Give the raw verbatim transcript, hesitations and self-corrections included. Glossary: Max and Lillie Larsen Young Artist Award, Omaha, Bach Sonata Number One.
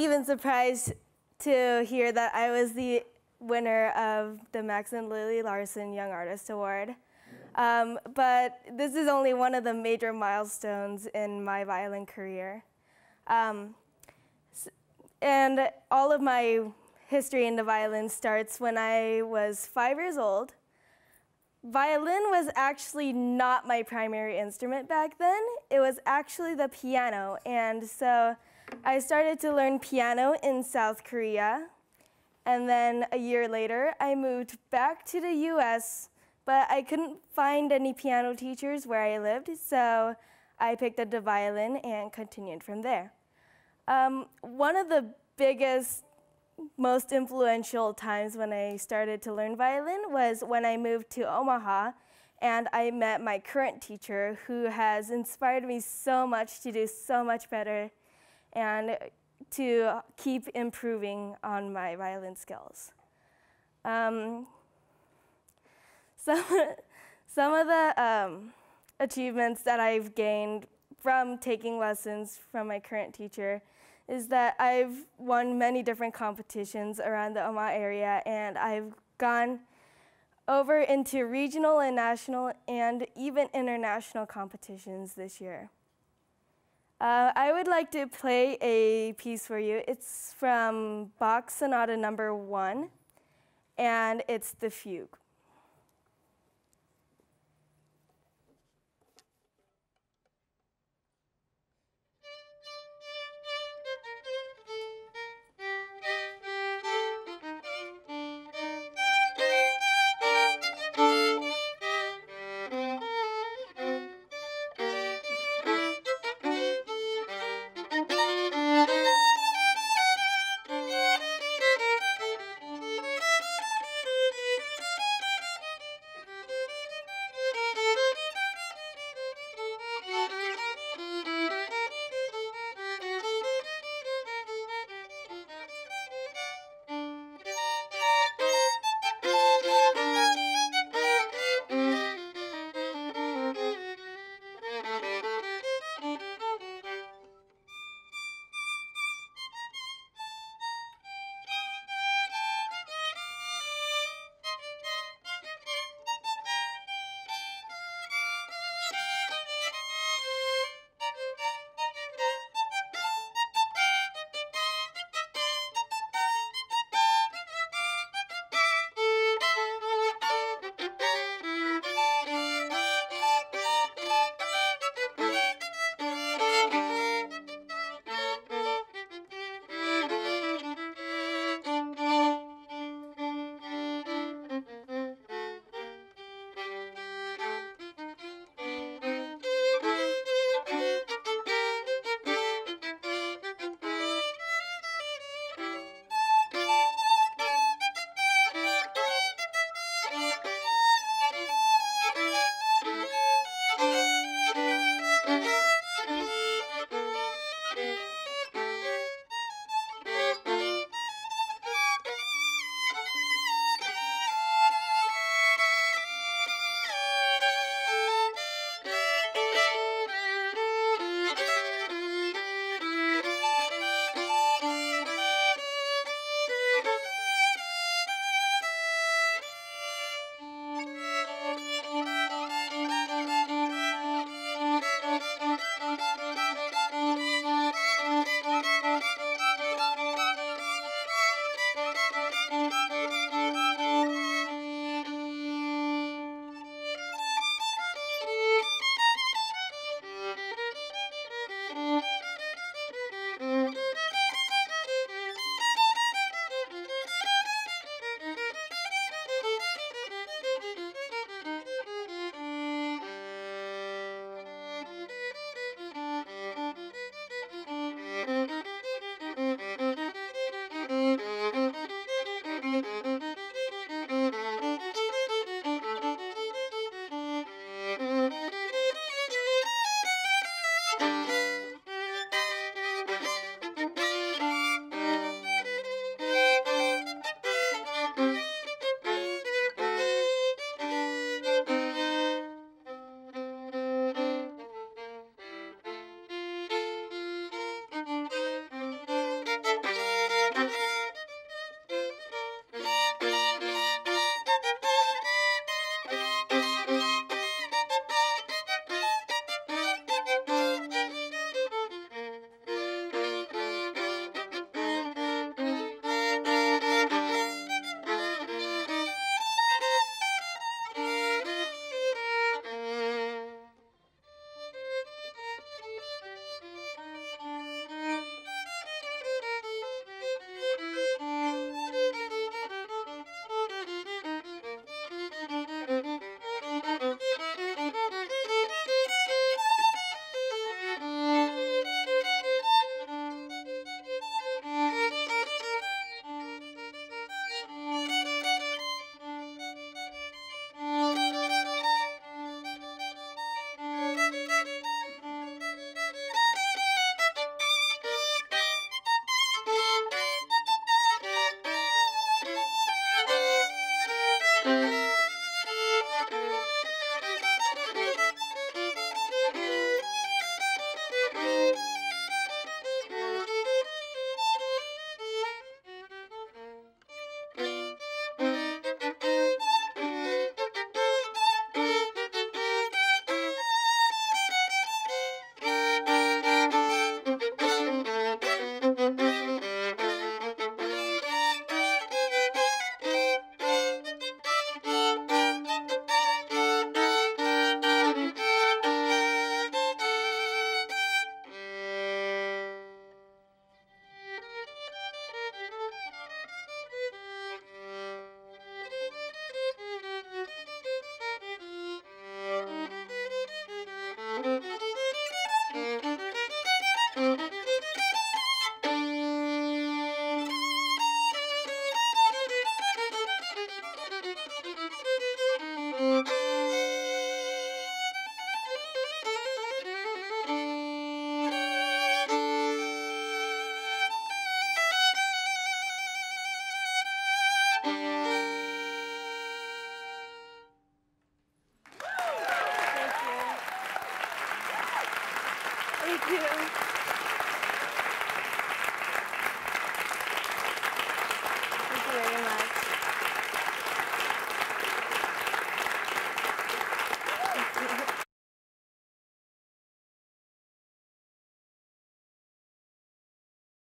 even surprised to hear that I was the winner of the Max and Lillie Larsen Young Artist Award. Um, but this is only one of the major milestones in my violin career. Um, and all of my history in the violin starts when I was five years old. Violin was actually not my primary instrument back then. It was actually the piano. And so I started to learn piano in South Korea. And then a year later, I moved back to the U S, but I couldn't find any piano teachers where I lived, so I picked up the violin and continued from there. Um, one of the biggest, most influential times when I started to learn violin was when I moved to Omaha, and I met my current teacher, who has inspired me so much to do so much better and to keep improving on my violin skills. Um, some, some of the um, achievements that I've gained from taking lessons from my current teacher is that I've won many different competitions around the Omaha area, and I've gone over into regional and national and even international competitions this year. Uh, I would like to play a piece for you. It's from Bach Sonata Number One, and it's the fugue.